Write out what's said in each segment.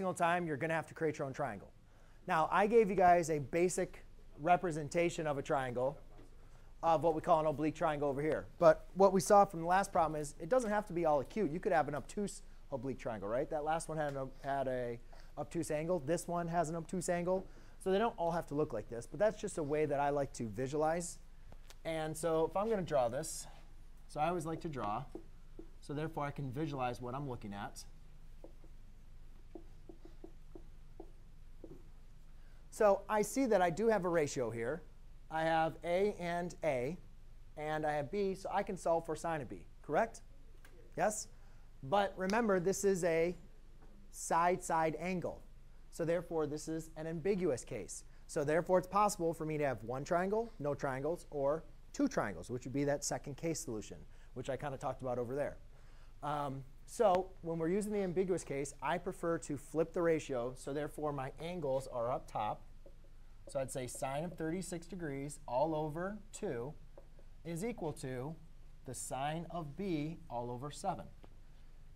single time, you're going to have to create your own triangle. Now, I gave you guys a basic representation of a triangle of what we call an oblique triangle over here. But what we saw from the last problem is it doesn't have to be all acute. You could have an obtuse oblique triangle, right? That last one had a obtuse angle. This one has an obtuse angle. So they don't all have to look like this. But that's just a way that I like to visualize. And so if I'm going to draw this, so I always like to draw. So therefore, I can visualize what I'm looking at. So I see that I do have a ratio here. I have A, and I have B. So I can solve for sine of B, correct? Yes? But remember, this is a side-side angle. So therefore, this is an ambiguous case. So therefore, it's possible for me to have one triangle, no triangles, or two triangles, which would be that second case solution, which I kind of talked about over there. So when we're using the ambiguous case, I prefer to flip the ratio. So therefore, my angles are up top. So I'd say sine of 36 degrees all over 2 is equal to the sine of B all over 7.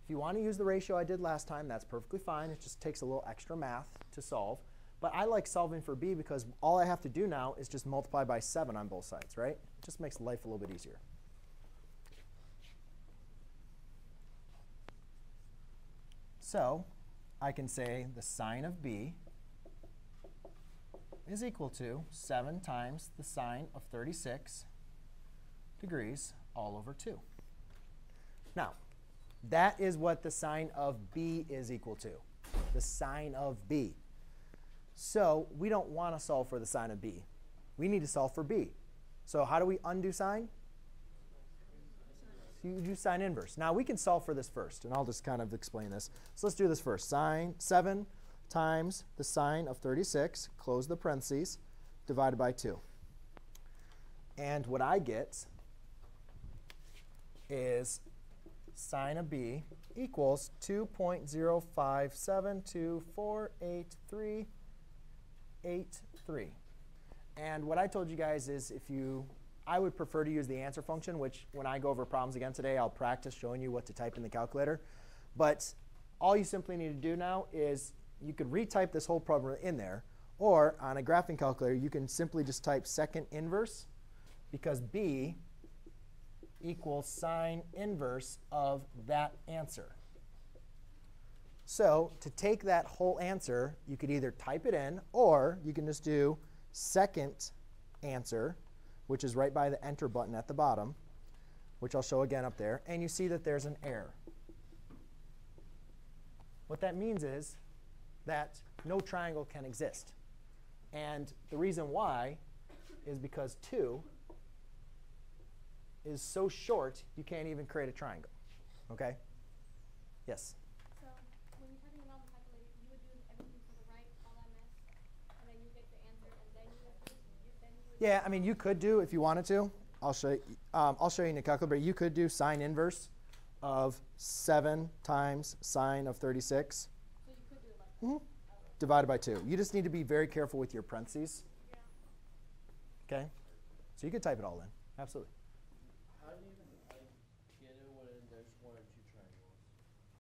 If you want to use the ratio I did last time, that's perfectly fine. It just takes a little extra math to solve. But I like solving for B because all I have to do now is just multiply by 7 on both sides, right? It just makes life a little bit easier. So I can say the sine of B is equal to 7 times the sine of 36 degrees all over 2. Now, that is what the sine of B is equal to, the sine of B. So we don't want to solve for the sine of B. We need to solve for B. So how do we undo sine? You do sine inverse. Now, we can solve for this first. And I'll just kind of explain this. So let's do this first. Sine 7 times the sine of 36, close the parentheses, divided by 2. And what I get is sine of B equals 2.057248383. And what I told you guys is I would prefer to use the answer function, which when I go over problems again today, I'll practice showing you what to type in the calculator. But all you simply need to do now is you could retype this whole problem in there. Or on a graphing calculator, you can simply just type second inverse, because B equals sine inverse of that answer. So to take that whole answer, you could either type it in, or you can just do second answer, which is right by the Enter button at the bottom, which I'll show again up there. And you see that there's an error. What that means is that no triangle can exist. And the reason why is because 2 is so short you can't even create a triangle. OK? Yes? So when you're typing it on the calculator, you would do everything to the right, all that mess, and then you get the answer, and then you would yeah, I mean, you could do if you wanted to. I'll show you in the calculator. You could do sine inverse of 7 times sine of 36 so you could do it like that. Divided by 2. You just need to be very careful with your parentheses. Yeah. OK? So you could type it all in. Absolutely.